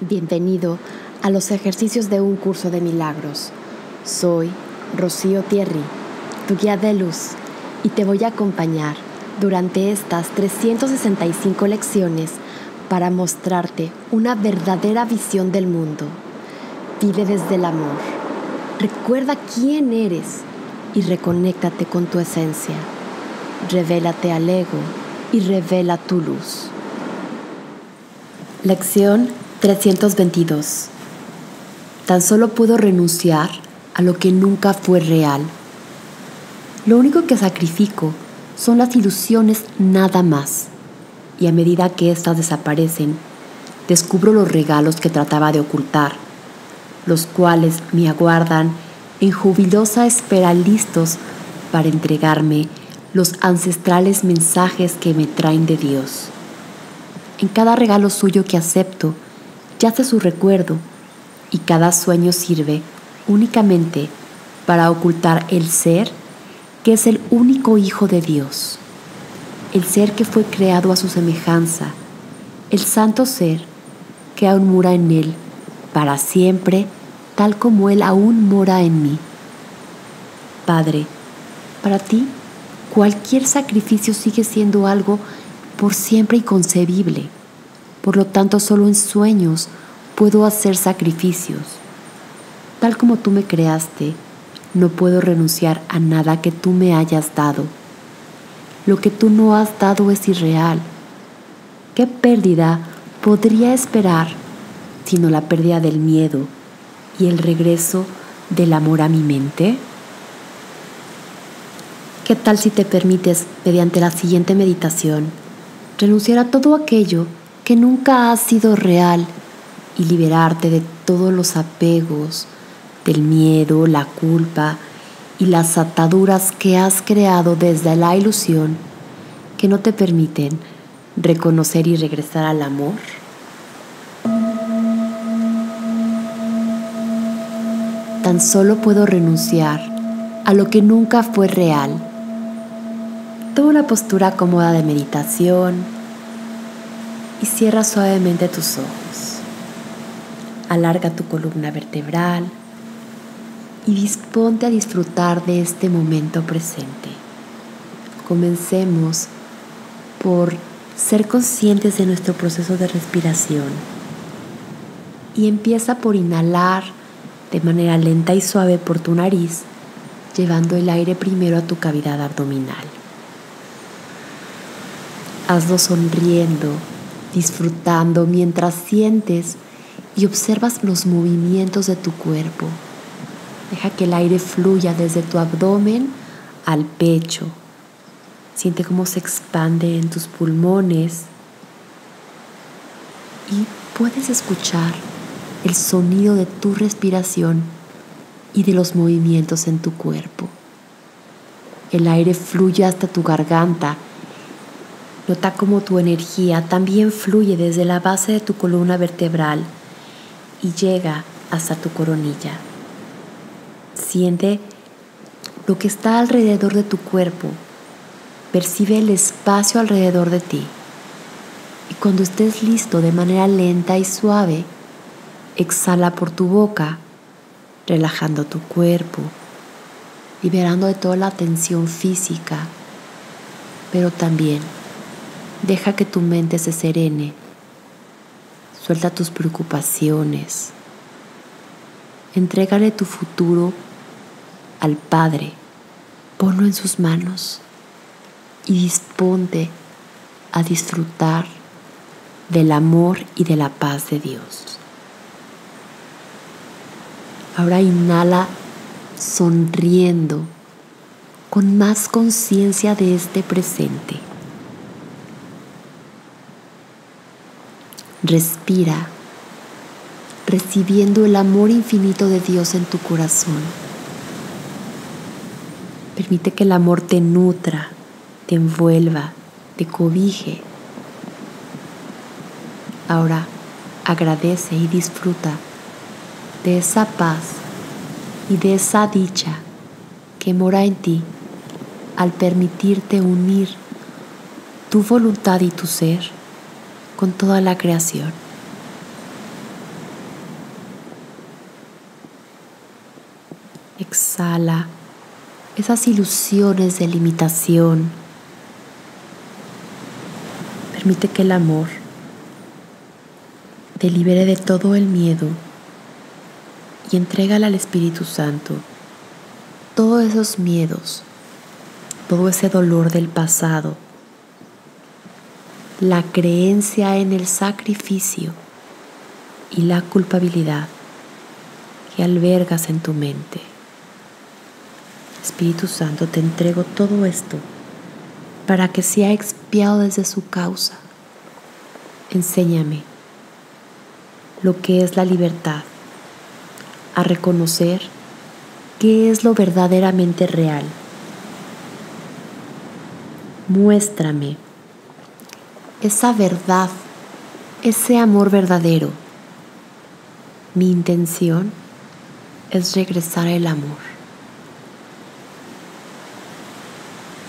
Bienvenido a los ejercicios de Un curso de milagros. Soy Rocío Thierry, tu guía de luz, y te voy a acompañar durante estas 365 lecciones para mostrarte una verdadera visión del mundo. Vive desde el amor, recuerda quién eres y reconéctate con tu esencia. Revélate al ego y revela tu luz. Lección 322. Tan solo puedo renunciar a lo que nunca fue real. Lo único que sacrifico son las ilusiones nada más, y a medida que éstas desaparecen, descubro los regalos que trataba de ocultar, los cuales me aguardan en jubilosa espera, listos para entregarme los ancestrales mensajes que me traen de Dios. En cada regalo suyo que acepto, yace su recuerdo, y cada sueño sirve únicamente para ocultar el ser que es el único Hijo de Dios, el ser que fue creado a su semejanza, el santo ser que aún mora en él para siempre, tal como él aún mora en mí. Padre, para ti cualquier sacrificio sigue siendo algo por siempre inconcebible. Por lo tanto, solo en sueños puedo hacer sacrificios. Tal como tú me creaste, no puedo renunciar a nada que tú me hayas dado. Lo que tú no has dado es irreal. ¿Qué pérdida podría esperar sino la pérdida del miedo y el regreso del amor a mi mente? ¿Qué tal si te permites, mediante la siguiente meditación, renunciar a todo aquello que nunca ha sido real y liberarte de todos los apegos, del miedo, la culpa y las ataduras que has creado desde la ilusión, que no te permiten reconocer y regresar al amor? Tan solo puedo renunciar a lo que nunca fue real. Toma una postura cómoda de meditación y cierra suavemente tus ojos. Alarga tu columna vertebral y disponte a disfrutar de este momento presente. Comencemos por ser conscientes de nuestro proceso de respiración, y empieza por inhalar de manera lenta y suave por tu nariz, llevando el aire primero a tu cavidad abdominal. Hazlo sonriendo, disfrutando mientras sientes y observas los movimientos de tu cuerpo. Deja que el aire fluya desde tu abdomen al pecho. Siente cómo se expande en tus pulmones y puedes escuchar el sonido de tu respiración y de los movimientos en tu cuerpo. El aire fluye hasta tu garganta. Nota cómo tu energía también fluye desde la base de tu columna vertebral y llega hasta tu coronilla. Siente lo que está alrededor de tu cuerpo. Percibe el espacio alrededor de ti. Y cuando estés listo, de manera lenta y suave, exhala por tu boca, relajando tu cuerpo, liberando de toda la tensión física, pero también deja que tu mente se serene. Suelta tus preocupaciones. Entrégale tu futuro al Padre. Ponlo en sus manos y disponte a disfrutar del amor y de la paz de Dios. Ahora inhala sonriendo, con más conciencia de este presente. Respira, recibiendo el amor infinito de Dios en tu corazón. Permite que el amor te nutra, te envuelva, te cobije. Ahora agradece y disfruta de esa paz y de esa dicha que mora en ti al permitirte unir tu voluntad y tu ser con toda la creación. exhala esas ilusiones de limitación. Permite que el amor te libere de todo el miedo y entrégale al Espíritu Santo todos esos miedos, todo ese dolor del pasado, la creencia en el sacrificio y la culpabilidad que albergas en tu mente. Espíritu Santo, te entrego todo esto para que sea expiado desde su causa. Enséñame lo que es la libertad, a reconocer qué es lo verdaderamente real. Muéstrame esa verdad, ese amor verdadero. Mi intención es regresar el amor.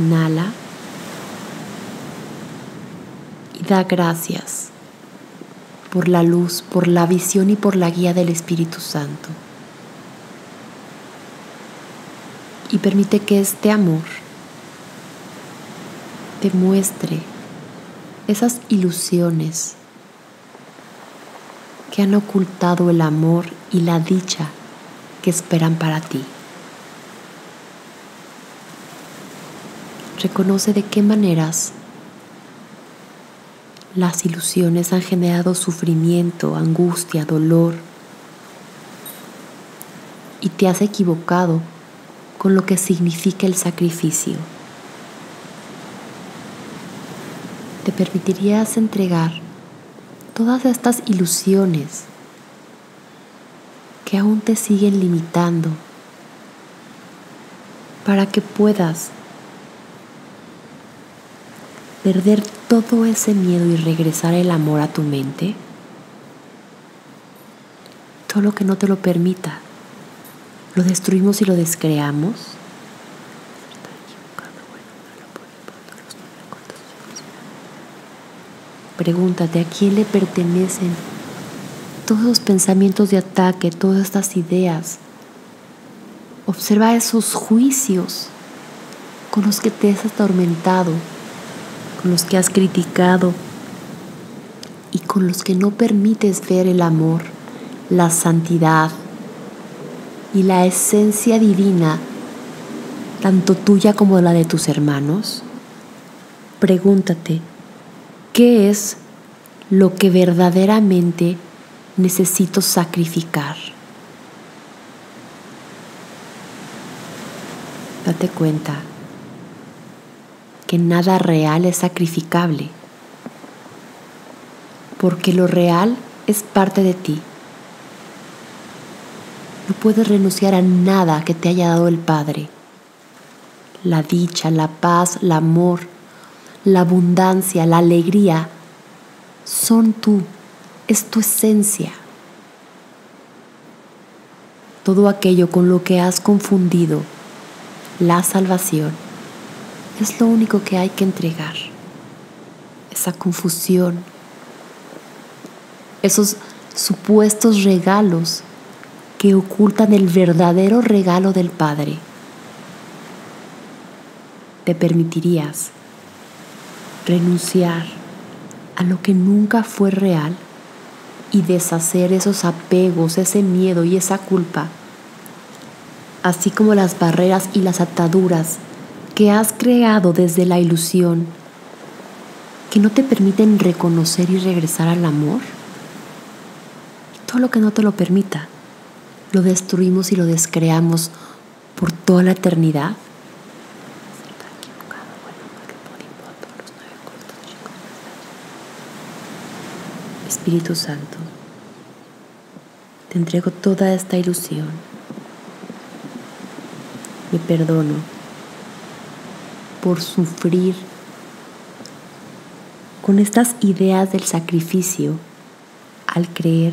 Inhala y da gracias por la luz, por la visión y por la guía del Espíritu Santo. Y permite que este amor te muestre esas ilusiones que han ocultado el amor y la dicha que esperan para ti. Reconoce de qué maneras las ilusiones han generado sufrimiento, angustia, dolor, y te has equivocado con lo que significa el sacrificio. ¿Te permitirías entregar todas estas ilusiones que aún te siguen limitando para que puedas perder todo ese miedo y regresar el amor a tu mente? Todo lo que no te lo permita, lo destruimos y lo descreamos. Pregúntate, ¿a quién le pertenecen todos los pensamientos de ataque, todas estas ideas? Observa esos juicios con los que te has atormentado, con los que has criticado y con los que no permites ver el amor, la santidad y la esencia divina, tanto tuya como la de tus hermanos. Pregúntate, ¿qué es lo que verdaderamente necesito sacrificar? Date cuenta que nada real es sacrificable, porque lo real es parte de ti. No puedes renunciar a nada que te haya dado el Padre: la dicha, la paz, el amor, la abundancia, la alegría. Son tú, es tu esencia. Todo aquello con lo que has confundido la salvación es lo único que hay que entregar. Esa confusión, esos supuestos regalos que ocultan el verdadero regalo del Padre. ¿Te permitirías renunciar a lo que nunca fue real y deshacer esos apegos, ese miedo y esa culpa, así como las barreras y las ataduras que has creado desde la ilusión, que no te permiten reconocer y regresar al amor? Todo lo que no te lo permita, lo destruimos y lo descreamos por toda la eternidad. Espíritu Santo, te entrego toda esta ilusión. Me perdono por sufrir con estas ideas del sacrificio al creer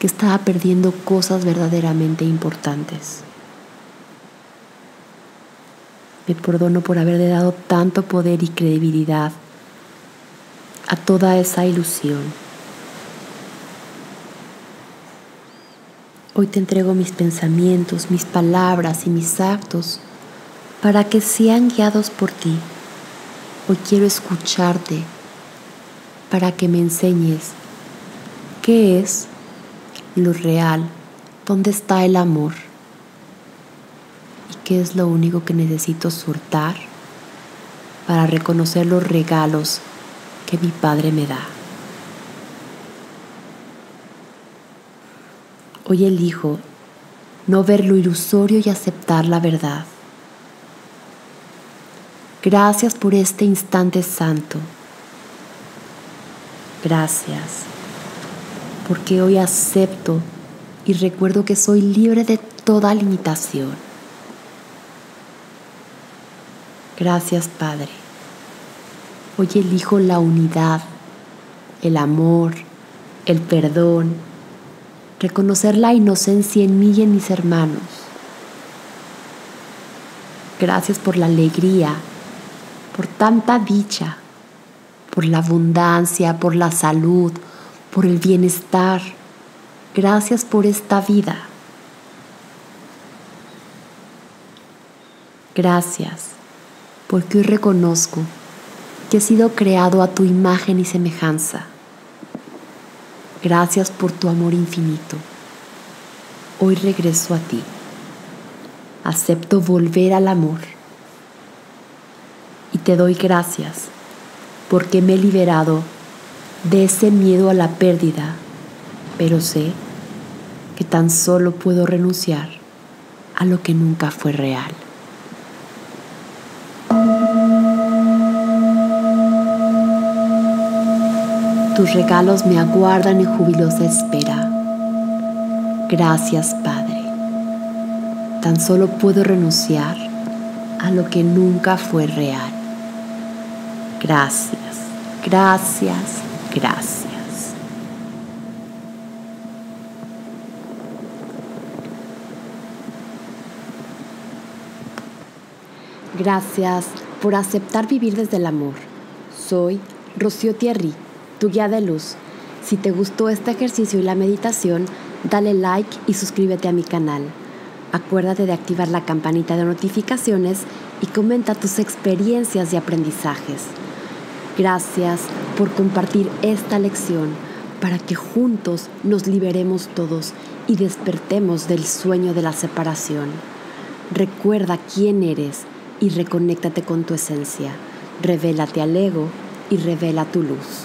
que estaba perdiendo cosas verdaderamente importantes. Me perdono por haberle dado tanto poder y credibilidad a toda esa ilusión. Hoy te entrego mis pensamientos, mis palabras y mis actos para que sean guiados por ti. Hoy quiero escucharte para que me enseñes qué es lo real, dónde está el amor y qué es lo único que necesito soltar para reconocer los regalos que mi Padre me da. Hoy elijo no ver lo ilusorio y aceptar la verdad. Gracias por este instante santo. Gracias, porque hoy acepto y recuerdo que soy libre de toda limitación. Gracias, Padre. Hoy elijo la unidad, el amor, el perdón, reconocer la inocencia en mí y en mis hermanos. Gracias por la alegría, por tanta dicha, por la abundancia, por la salud, por el bienestar. Gracias por esta vida. Gracias, porque hoy reconozco que he sido creado a tu imagen y semejanza. Gracias por tu amor infinito. Hoy regreso a ti. Acepto volver al amor. Y te doy gracias porque me he liberado de ese miedo a la pérdida, pero sé que tan solo puedo renunciar a lo que nunca fue real. Tus regalos me aguardan en jubilosa espera. Gracias, Padre. Tan solo puedo renunciar a lo que nunca fue real. Gracias, gracias, gracias. Gracias por aceptar vivir desde el amor. Soy Rocío Thierry, tu guía de luz. Si te gustó este ejercicio y la meditación, dale like y suscríbete a mi canal. Acuérdate de activar la campanita de notificaciones y comenta tus experiencias y aprendizajes. Gracias por compartir esta lección para que juntos nos liberemos todos y despertemos del sueño de la separación. Recuerda quién eres y reconéctate con tu esencia. Revélate al ego y revela tu luz.